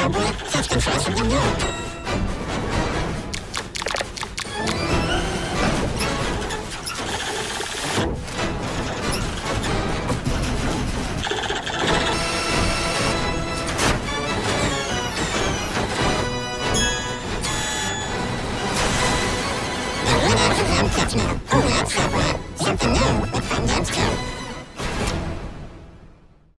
probably have to try something new. Now, who else have something new with finance too?